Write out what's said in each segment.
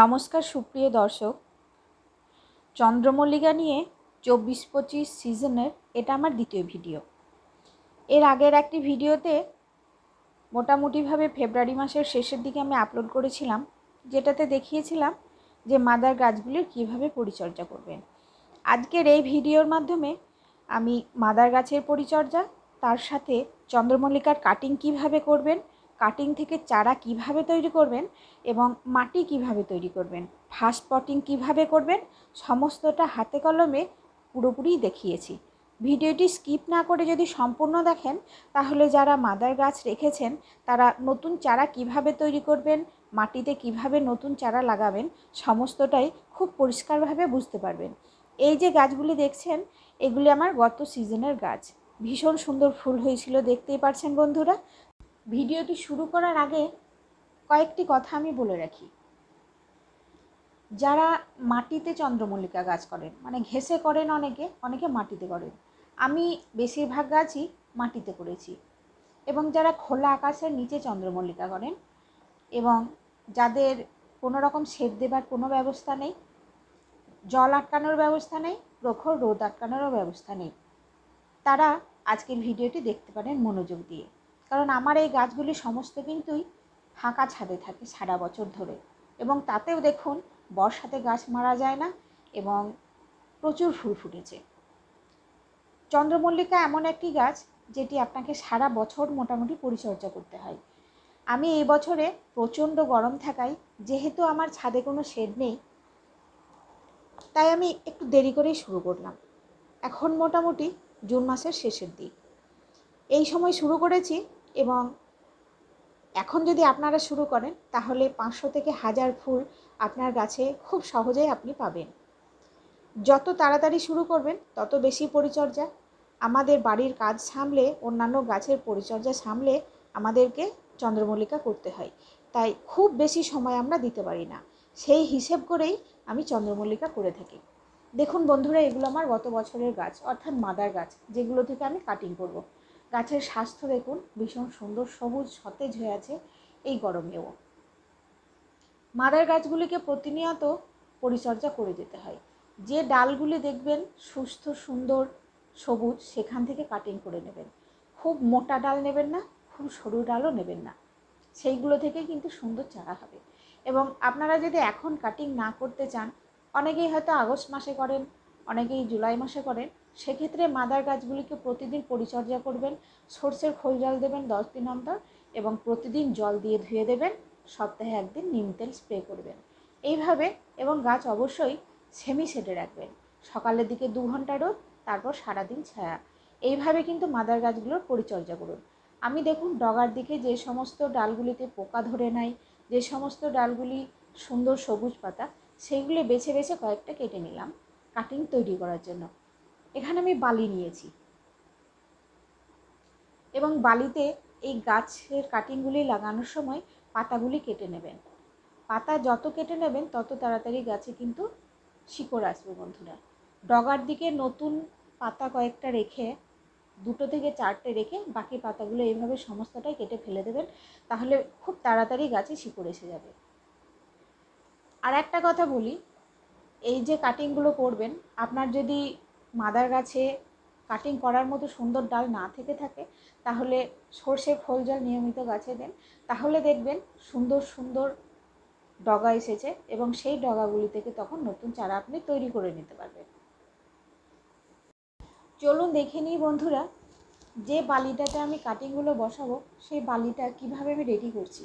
নমস্কার সুপ্রিয় দর্শক, চন্দ্রমল্লিকা নিয়ে ২৪-২৫ সিজনের এটা আমার দ্বিতীয় ভিডিও। এর আগের একটি ভিডিওতে মোটামুটিভাবে ফেব্রুয়ারি মাসের শেষের দিকে আমি আপলোড করেছিলাম, যেটাতে দেখিয়েছিলাম যে মাদার গাছগুলির কীভাবে পরিচর্যা করবেন। আজকের এই ভিডিওর মাধ্যমে আমি মাদার গাছের পরিচর্যা, তার সাথে চন্দ্রমল্লিকার কাটিং কিভাবে করবেন, কাটিং থেকে চারা কিভাবে তৈরি করবেন এবং মাটি কিভাবে তৈরি করবেন, ফার্স্ট পটিং কিভাবে করবেন, সমস্তটা হাতে কলমে পুরোপুরি দেখিয়েছি। ভিডিওটি স্কিপ না করে যদি সম্পূর্ণ দেখেন, তাহলে যারা মাদার গাছ রেখেছেন তারা নতুন চারা কিভাবে তৈরি করবেন, মাটিতে কিভাবে নতুন চারা লাগাবেন, সমস্তটাই খুব পরিষ্কারভাবে বুঝতে পারবেন। এই যে গাছগুলি দেখছেন, এগুলি আমার গত সিজনের গাছ। ভীষণ সুন্দর ফুল হয়েছিল, দেখতেই পারছেন বন্ধুরা। ভিডিওটি শুরু করার আগে কয়েকটি কথা আমি বলে রাখি। যারা মাটিতে চন্দ্রমল্লিকা গাছ করেন, মানে ঘেঁষে করেন অনেকে, অনেকে মাটিতে করেন, আমি বেশিরভাগ গাছই মাটিতে করেছি। এবং যারা খোলা আকাশের নিচে চন্দ্রমল্লিকা করেন এবং যাদের কোনো রকম সেচ দেবার কোনো ব্যবস্থা নেই, জল আটকানোর ব্যবস্থা নেই, প্রখর রোদ আটকানোরও ব্যবস্থা নেই, তারা আজকের ভিডিওটি দেখতে পারেন মনোযোগ দিয়ে। কারণ আমার এই গাছগুলি সমস্ত কিন্তুই ফাঁকা ছাদে থাকে সারা বছর ধরে, এবং তাতেও দেখুন বর্ষাতে গাছ মারা যায় না এবং প্রচুর ফুল ফুটেছে। চন্দ্রমল্লিকা এমন একটি গাছ যেটি আপনাকে সারা বছর মোটামুটি পরিচর্যা করতে হয়। আমি এই বছরে প্রচণ্ড গরম থাকায়, যেহেতু আমার ছাদে কোনো শেড নেই, তাই আমি একটু দেরি করেই শুরু করলাম। এখন মোটামুটি জুন মাসের শেষের দিক, এই সময় শুরু করেছি। এবং এখন যদি আপনারা শুরু করেন, তাহলে 500 থেকে 1000 ফুল আপনার গাছে খুব সহজেই আপনি পাবেন। যত তাড়াতাড়ি শুরু করবেন তত বেশি পরিচর্যা। আমাদের বাড়ির কাজ সামলে, অন্যান্য গাছের পরিচর্যা সামলে আমাদেরকে চন্দ্রমল্লিকা করতে হয়, তাই খুব বেশি সময় আমরা দিতে পারি না। সেই হিসেব করেই আমি চন্দ্রমল্লিকা করে থাকি। দেখুন বন্ধুরা, এগুলো আমার গত বছরের গাছ, অর্থাৎ মাদার গাছ, যেগুলো থেকে আমি কাটিং করব। গাছের স্বাস্থ্য দেখুন, ভীষণ সুন্দর সবুজ সতেজ হয়ে আছে এই গরমেও। মাদার গাছগুলিকে প্রতিনিয়ত পরিচর্যা করে যেতে হয়। যে ডালগুলি দেখবেন সুস্থ সুন্দর সবুজ, সেখান থেকে কাটিং করে নেবেন। খুব মোটা ডাল নেবেন না, খুব সরু ডালও নেবেন না, সেইগুলো থেকে কিন্তু সুন্দর চারা হবে। এবং আপনারা যদি এখন কাটিং না করতে চান, অনেকেই হয়তো আগস্ট মাসে করেন, অনেকেই জুলাই মাসে করেন, সেক্ষেত্রে মাদার গাছগুলিকে প্রতিদিন পরিচর্যা করবেন। সর্ষের খোল জল দেবেন 10 দিন অন্তর, এবং প্রতিদিন জল দিয়ে ধুয়ে দেবেন। সপ্তাহে একদিন নিম তেল স্প্রে করবেন এইভাবে। এবং গাছ অবশ্যই সেমি শেডে রাখবেন, সকালের দিকে 2 ঘন্টা রোদ, তারপর সারাদিন ছায়া। এইভাবে কিন্তু মাদার গাছগুলোর পরিচর্যা করুন। আমি দেখুন ডগার দিকে যে সমস্ত ডালগুলিতে পোকা ধরে নাই, যে সমস্ত ডালগুলি সুন্দর সবুজ পাতা, সেইগুলি বেছে বেছে কয়েকটা কেটে নিলাম কাটিং তৈরি করার জন্য। এখানে আমি বালি নিয়েছি এবং বালিতে এই গাছের কাটিংগুলি লাগানোর সময় পাতাগুলি কেটে নেবেন। পাতা যত কেটে নেবেন তত তাড়াতাড়ি গাছে কিন্তু শিকড় আসবে বন্ধুরা। ডগার দিকে নতুন পাতা কয়েকটা রেখে, 2 থেকে 4টে রেখে, বাকি পাতাগুলো এইভাবে সমস্তটাই কেটে ফেলে দেবেন, তাহলে খুব তাড়াতাড়ি গাছে শিকড় এসে যাবে। আর একটা কথা বলি, এই যে কাটিংগুলো করবেন, আপনার যদি মাদার গাছে কাটিং করার মতো সুন্দর ডাল না থেকে থাকে, তাহলে সর্ষের খোল জল নিয়মিত গাছে দেন। তাহলে দেখবেন সুন্দর সুন্দর ডগা এসেছে, এবং সেই ডগাগুলি থেকে তখন নতুন চারা আপনি তৈরি করে নিতে পারবেন। চলুন দেখে নিই বন্ধুরা, যে বালিটাতে আমি কাটিংগুলো বসাবো, সেই বালিটা কিভাবে আমি রেডি করছি।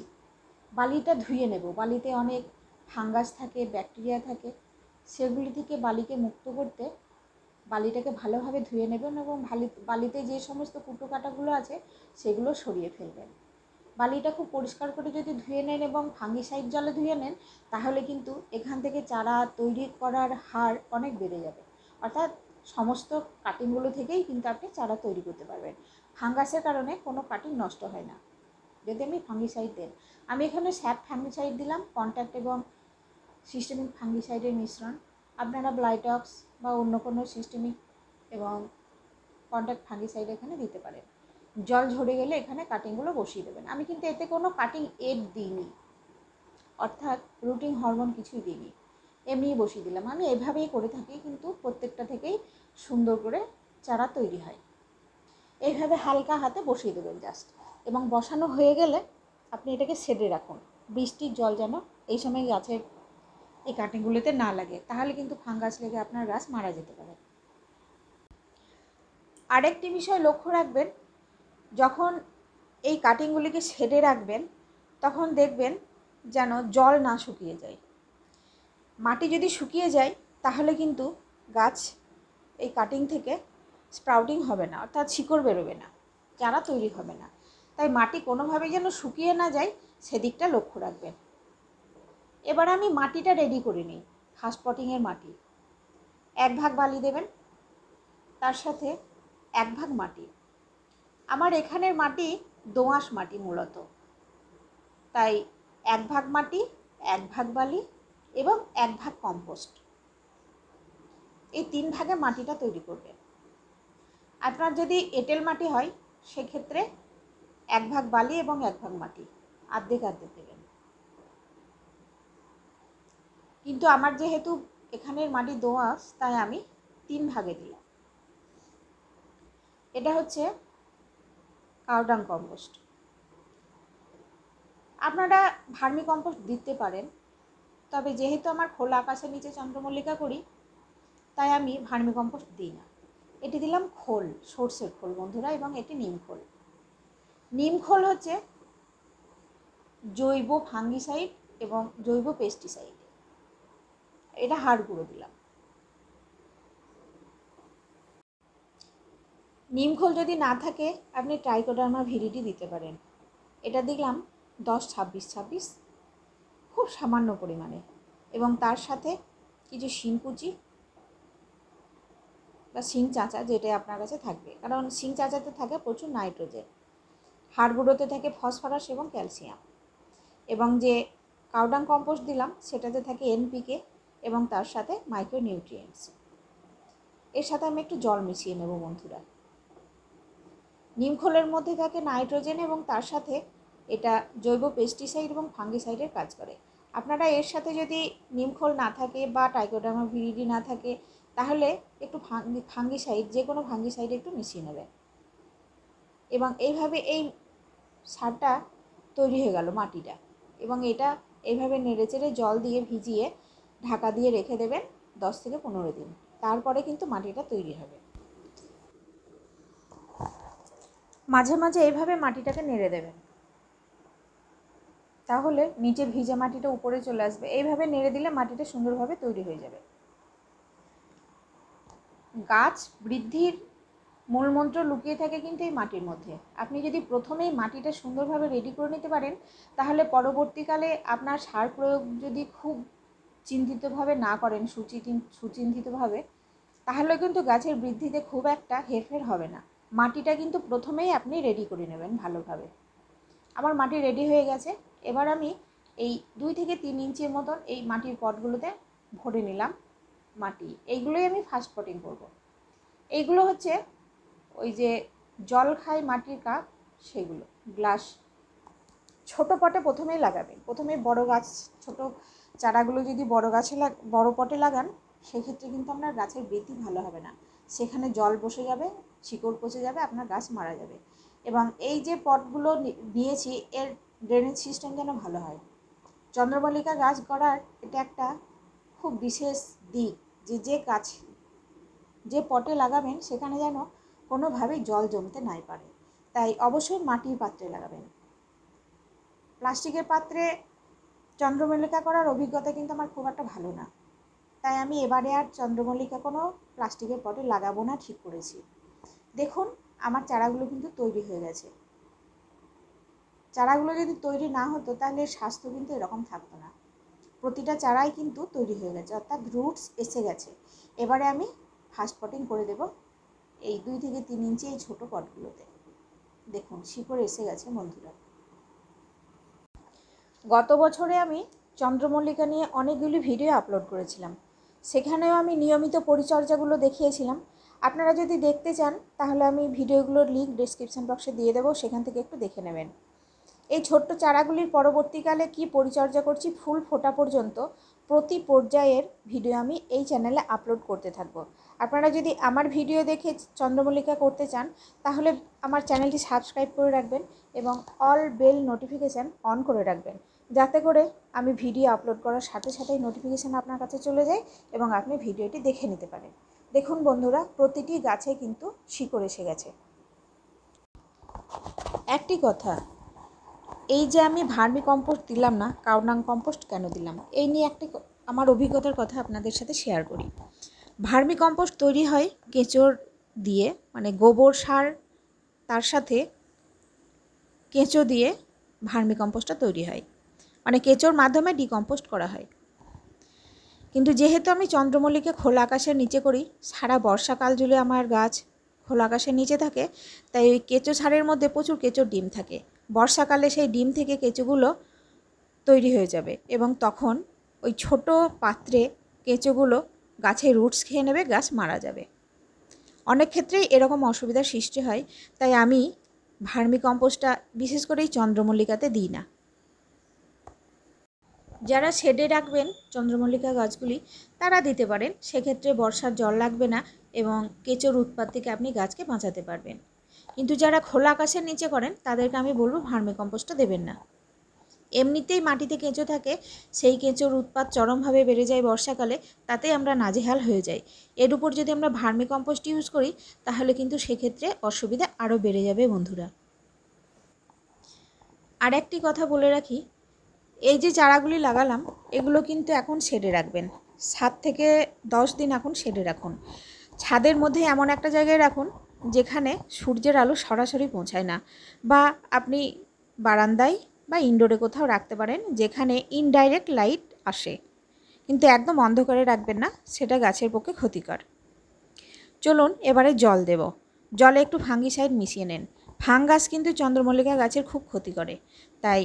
বালিটা ধুয়ে নেব। বালিতে অনেক ফাঙ্গাস থাকে, ব্যাকটেরিয়া থাকে, সেগুলি থেকে বালিকে মুক্ত করতে বালিটাকে ভালোভাবে ধুয়ে নেবেন, এবং বালিতে যে সমস্ত কুটোকাটাগুলো আছে সেগুলো সরিয়ে ফেলবেন। বালিটা খুব পরিষ্কার করে যদি ধুয়ে নেন এবং ফাঙ্গিসাইড জলে ধুয়ে নেন, তাহলে কিন্তু এখান থেকে চারা তৈরি করার হার অনেক বেড়ে যাবে। অর্থাৎ সমস্ত কাটিংগুলো থেকেই কিন্তু আপনি চারা তৈরি করতে পারবেন। ফাঙ্গাসের কারণে কোনো কাটিং নষ্ট হয় না যদি আমি ফাঙ্গিসাইড দেন। আমি এখানে স্যাপ ফাঙ্গিসাইড দিলাম, কন্ট্যাক্ট এবং সিস্টেমিক ফাঙ্গিসাইডের মিশ্রণ। আপনারা ব্লাইটক্স বা অন্য কোনো সিস্টেমিক এবং কন্ট্যাক্ট ফাঙ্গিসাইড এখানে দিতে পারেন। জল ঝরে গেলে এখানে কাটিংগুলো বসিয়ে দেবেন। আমি কিন্তু এতে কোনো কাটিং এড দিইনি, অর্থাৎ রুটিন হরমোন কিছুই দিইনি, এমনিই বসিয়ে দিলাম। আমি এভাবেই করে থাকি, কিন্তু প্রত্যেকটা থেকেই সুন্দর করে চারা তৈরি হয়। এইভাবে হালকা হাতে বসিয়ে দেবেন জাস্ট, এবং বসানো হয়ে গেলে আপনি এটাকে ছেড়ে রাখুন, বৃষ্টির জল যেন এই সময় গাছের এই কাটিংগুলোতে না লাগে, তাহলে কিন্তু ফাঙ্গাস লেগে আপনার গাছ মারা যেতে পারে। আরেকটি বিষয় লক্ষ্য রাখবেন, যখন এই কাটিংগুলিকে ছেড়ে রাখবেন তখন দেখবেন যেন জল না শুকিয়ে যায়। মাটি যদি শুকিয়ে যায় তাহলে কিন্তু গাছ এই কাটিং থেকে স্প্রাউটিং হবে না, অর্থাৎ শিকড় বেরোবে না, চারা তৈরি হবে না। তাই মাটি কোনোভাবেই যেন শুকিয়ে না যায় সেদিকটা লক্ষ্য রাখবেন। এবার আমি মাটিটা রেডি করে নিই, খাস পটিংয়ের মাটি। 1 ভাগ বালি দেবেন, তার সাথে 1 ভাগ মাটি। আমার এখানের মাটি দোঁয়াশ মাটি মূলত, তাই 1 ভাগ মাটি, 1 ভাগ বালি এবং 1 ভাগ কম্পোস্ট, এই 3 ভাগে মাটিটা তৈরি করবেন। আপনার যদি এঁটেল মাটি হয় সেক্ষেত্রে 1 ভাগ বালি এবং 1 ভাগ মাটি, অর্ধেক অর্ধেক দেবেন। কিন্তু আমার যেহেতু এখানের মাটি দোঁয়াশ তাই আমি 3 ভাগে দিলাম। এটা হচ্ছে কাউডাং কম্পোস্ট। আপনারা ভার্মি কম্পোস্ট দিতে পারেন, তবে যেহেতু আমার খোলা আকাশের নিচে চন্দ্রমল্লিকা করি তাই আমি ভার্মি কম্পোস্ট দিই না। এটি দিলাম খোল, সর্ষের খোল বন্ধুরা, এবং এটি নিম খোল। নিম খোল হচ্ছে জৈব ফাঙ্গিসাইড এবং জৈব পেস্টিসাইড। এটা হাড় গুঁড়ো দিলাম। নিম খোল যদি না থাকে আপনি ট্রাইকোডার্মা ভিরিডি দিতে পারেন। এটা দিলাম 10-26-26 খুব সামান্য পরিমাণে, এবং তার সাথে কিছু শিং কুচি বা শিং চাঁচা, যেটাই আপনার কাছে থাকবে, কারণ শিং চাঁচাতে থাকে প্রচুর নাইট্রোজেন, হাড় গুঁড়োতে থাকে ফসফরাস এবং ক্যালসিয়াম, এবং যে কাউডাং কম্পোস্ট দিলাম সেটাতে থাকে এনপিকে এবং তার সাথে মাইক্রোনিউট্রিয়েন্টস। এর সাথে আমি একটু জল মিশিয়ে নেব বন্ধুরা। নিমখোলের মধ্যে থাকে নাইট্রোজেন এবং তার সাথে এটা জৈব পেস্টিসাইড এবং ফাঙ্গিসাইডের কাজ করে। আপনারা এর সাথে যদি নিমখোল না থাকে বা ট্রাইকোডার্মা ভিরিডি না থাকে তাহলে একটু ফাঙ্গিসাইড, যে কোনো ফাঙ্গিসাইড একটু মিশিয়ে নেবেন। এবং এইভাবে এই সারটা তৈরি হয়ে গেল, মাটিটা, এবং এটা এইভাবে নেড়েচেড়ে জল দিয়ে ভিজিয়ে ঢাকা দিয়ে রেখে দেবেন 10 থেকে 15 দিন। তারপরে কিন্তু মাটিটা তৈরি হবে। মাঝে মাঝে এইভাবে মাটিটাকে নেড়ে দেবেন, তাহলে নিচে ভিজে মাটিটা উপরে চলে আসবে। এইভাবে নেড়ে দিলে মাটিটা সুন্দরভাবে তৈরি হয়ে যাবে। গাছ বৃদ্ধির মূলমন্ত্র লুকিয়ে থাকে কিন্তু এই মাটির মধ্যে। আপনি যদি প্রথমেই মাটিটা সুন্দরভাবে রেডি করে নিতে পারেন তাহলে পরবর্তীকালে আপনার সার প্রয়োগ যদি খুব চিন্তিতভাবে না করেন, সুচিন্তিতভাবে, তাহলে কিন্তু গাছের বৃদ্ধিতে খুব একটা হেরফের হবে না। মাটিটা কিন্তু প্রথমেই আপনি রেডি করে নেবেন ভালোভাবে। আমার মাটি রেডি হয়ে গেছে। এবার আমি এই 2 থেকে 3 ইঞ্চির মতন এই মাটির পটগুলোতে ভরে নিলাম মাটি। এইগুলোই আমি ফার্স্ট পটিং করব। এইগুলো হচ্ছে ওই যে জল খায় মাটির কাপ, সেগুলো গ্লাস। ছোট পটে প্রথমেই লাগাবেন, প্রথমে বড় গাছ, ছোট চারাগুলো যদি বড় পটে লাগান সেক্ষেত্রে কিন্তু আপনার গাছের বৃদ্ধি ভালো হবে না, সেখানে জল বসে যাবে, শিকড় পচে যাবে, আপনার গাছ মারা যাবে। এবং এই যে পটগুলো নিয়েছি এর ড্রেনেজ সিস্টেম যেন ভালো হয়। চন্দ্রমল্লিকা গাছ করার এটা একটা খুব বিশেষ দিক যে যে পটে লাগাবেন সেখানে যেন কোনোভাবেই জল জমতে নাই পারে, তাই অবশ্যই মাটির পাত্রে লাগাবেন। প্লাস্টিকের পাত্রে চন্দ্রমল্লিকা করার অভিজ্ঞতা কিন্তু আমার খুব একটা ভালো না, তাই আমি এবারে আর চন্দ্রমল্লিকা কোনো প্লাস্টিকের পটে লাগাবো না ঠিক করেছি। দেখুন আমার চারাগুলো কিন্তু তৈরি হয়ে গেছে। চারাগুলো যদি তৈরি না হতো তাহলে স্বাস্থ্য কিন্তু এরকম থাকতো না। প্রতিটা চারাই কিন্তু তৈরি হয়ে গেছে, অর্থাৎ রুটস এসে গেছে। এবারে আমি ফার্স্ট পটিং করে দেব এই 2 থেকে 3 ইঞ্চি এই ছোটো পটগুলোতে। দেখুন শিকড় এসে গেছে বন্ধুরা। গত বছরে আমি চন্দ্রমল্লিকা নিয়ে অনেকগুলি ভিডিও আপলোড করেছিলাম, সেখানেও আমি নিয়মিত পরিচর্যাগুলো দেখিয়েছিলাম। আপনারা যদি দেখতে চান তাহলে আমি ভিডিওগুলোর লিঙ্ক ডেসক্রিপশন বক্সে দিয়ে দেবো, সেখান থেকে একটু দেখে নেবেন। এই ছোট্ট চারাগুলির পরবর্তীকালে কি পরিচর্যা করছি ফুল ফোটা পর্যন্ত প্রতি পর্যায়ের ভিডিও আমি এই চ্যানেলে আপলোড করতে থাকব। আপনারা যদি আমার ভিডিও দেখে চন্দ্রমল্লিকা করতে চান তাহলে আমার চ্যানেলটি সাবস্ক্রাইব করে রাখবেন এবং অল বেল নোটিফিকেশান অন করে রাখবেন, যাতে করে আমি ভিডিও আপলোড করার সাথে সাথেই নোটিফিকেশান আপনার কাছে চলে যায় এবং আপনি ভিডিওটি দেখে নিতে পারেন। দেখুন বন্ধুরা, প্রতিটি গাছে কিন্তু শিকড় এসে গেছে। একটি কথা, এই যে আমি ভার্মি কম্পোস্ট দিলাম না, কাউডাং কম্পোস্ট কেন দিলাম, এই নিয়ে একটি আমার অভিজ্ঞতার কথা আপনাদের সাথে শেয়ার করি। ভার্মি কম্পোস্ট তৈরি হয় কেঁচোর দিয়ে, মানে গোবর সার তার সাথে কেঁচো দিয়ে ভার্মি কম্পোস্টটা তৈরি হয়, মানে কেঁচোর মাধ্যমে ডিকম্পোস্ট করা হয়। কিন্তু যেহেতু আমি চন্দ্রমল্লিকা খোলা আকাশের নিচে করি, সারা বর্ষাকাল জুড়ে আমার গাছ খোলা আকাশের নিচে থাকে, তাই ওই কেঁচো সারের মধ্যে প্রচুর কেঁচোর ডিম থাকে। বর্ষাকালে সেই ডিম থেকে কেঁচোগুলো তৈরি হয়ে যাবে এবং তখন ওই ছোট পাত্রে কেঁচোগুলো গাছের রুটস খেয়ে নেবে, গাছ মারা যাবে। অনেক ক্ষেত্রেই এরকম অসুবিধার সৃষ্টি হয়, তাই আমি ভার্মি কম্পোস্টটা বিশেষ করে এই চন্দ্রমল্লিকাতে দিই না। যারা শেডে রাখবেন চন্দ্রমল্লিকা গাছগুলি তারা দিতে পারেন, সেক্ষেত্রে বর্ষার জল লাগবে না এবং কেঁচোর উৎপাত থেকে আপনি গাছকে বাঁচাতে পারবেন। কিন্তু যারা খোলা আকাশের নিচে করেন তাদেরকে আমি বলবো ভার্মি কম্পোস্টটা দেবেন না। এমনিতেই মাটিতে কেঁচো থাকে, সেই কেঁচোর উৎপাত চরমভাবে বেড়ে যায় বর্ষাকালে, তাতে আমরা নাজেহাল হয়ে যাই। এর উপর যদি আমরা ভার্মি কম্পোস্ট ইউজ করি তাহলে কিন্তু সেক্ষেত্রে অসুবিধা আরও বেড়ে যাবে বন্ধুরা। আর একটি কথা বলে রাখি, এই যে চারাগুলি লাগালাম এগুলো কিন্তু এখন শেডে রাখবেন, 7 থেকে 10 দিন এখন শেডে রাখুন। ছাদের মধ্যে এমন একটা জায়গায় রাখুন যেখানে সূর্যের আলো সরাসরি পৌঁছায় না, বা আপনি বারান্দায় বা ইনডোরে কোথাও রাখতে পারেন যেখানে ইনডাইরেক্ট লাইট আসে, কিন্তু একদম অন্ধকারে রাখবেন না, সেটা গাছের পক্ষে ক্ষতিকর। চলুন এবারে জল দেব। জলে একটু ফাঙ্গিসাইড মিশিয়ে নেন। ফাঙ্গাস কিন্তু চন্দ্রমল্লিকা গাছের খুব ক্ষতি করে, তাই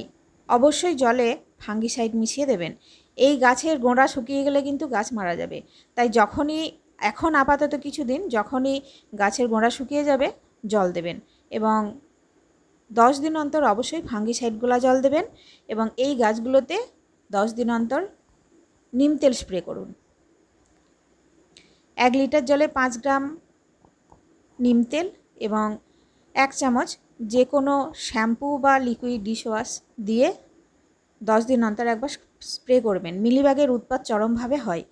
অবশ্যই জলে ফাঙ্গিসাইড মিশিয়ে দেবেন। এই গাছের গোড়া শুকিয়ে গেলে কিন্তু গাছ মারা যাবে, তাই যখনই এখন আপাতত কিছুদিন যখনই গাছের গোড়া শুকিয়ে যাবে জল দেবেন এবং 10 দিন অন্তর অবশ্যই ফাঙ্গিসাইডগুলো জল দেবেন এবং এই গাছগুলোতে 10 দিন অন্তর নিম তেল স্প্রে করুন। 1 লিটার জলে 5 গ্রাম নিম তেল এবং 1 চামচ যে কোনো শ্যাম্পু বা লিকুইড ডিশওয়াশ দিয়ে 10 দিন অন্তর একবার স্প্রে করবেন। মিলিবাগের উৎপাত চরমভাবে হয়,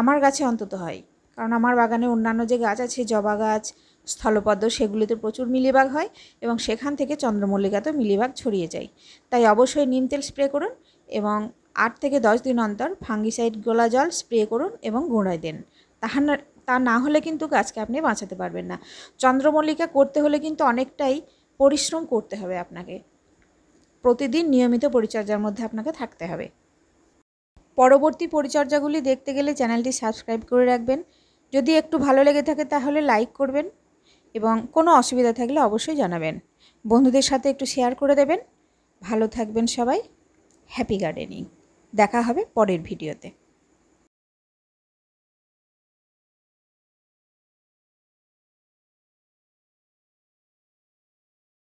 আমার গাছে অন্তত হয়, কারণ আমার বাগানে অন্যান্য যে গাছ আছে, জবা গাছ, স্থলপদ্ম, সেগুলিতে প্রচুর মিলিবাগ হয় এবং সেখান থেকে চন্দ্রমল্লিকাতেও মিলিবাগ ছড়িয়ে যায়। তাই অবশ্যই নিম তেল স্প্রে করুন এবং 8 থেকে 10 দিন অন্তর ফাঙ্গিসাইড গোলা জল স্প্রে করুন এবং গোড়ায় দেন। তা না হলে কিন্তু গাছকে আপনি বাঁচাতে পারবেন না। চন্দ্রমল্লিকা করতে হলে কিন্তু অনেকটাই পরিশ্রম করতে হবে আপনাকে, প্রতিদিন নিয়মিত পরিচর্যার মধ্যে আপনাকে থাকতে হবে। পরবর্তী পরিচর্যাগুলি দেখতে গেলে চ্যানেলটি সাবস্ক্রাইব করে রাখবেন। যদি একটু ভালো লেগে থাকে তাহলে লাইক করবেন এবং কোনো অসুবিধা থাকলে অবশ্যই জানাবেন, বন্ধুদের সাথে একটু শেয়ার করে দেবেন। ভালো থাকবেন সবাই, হ্যাপি গার্ডেনিং। দেখা হবে পরের ভিডিওতে।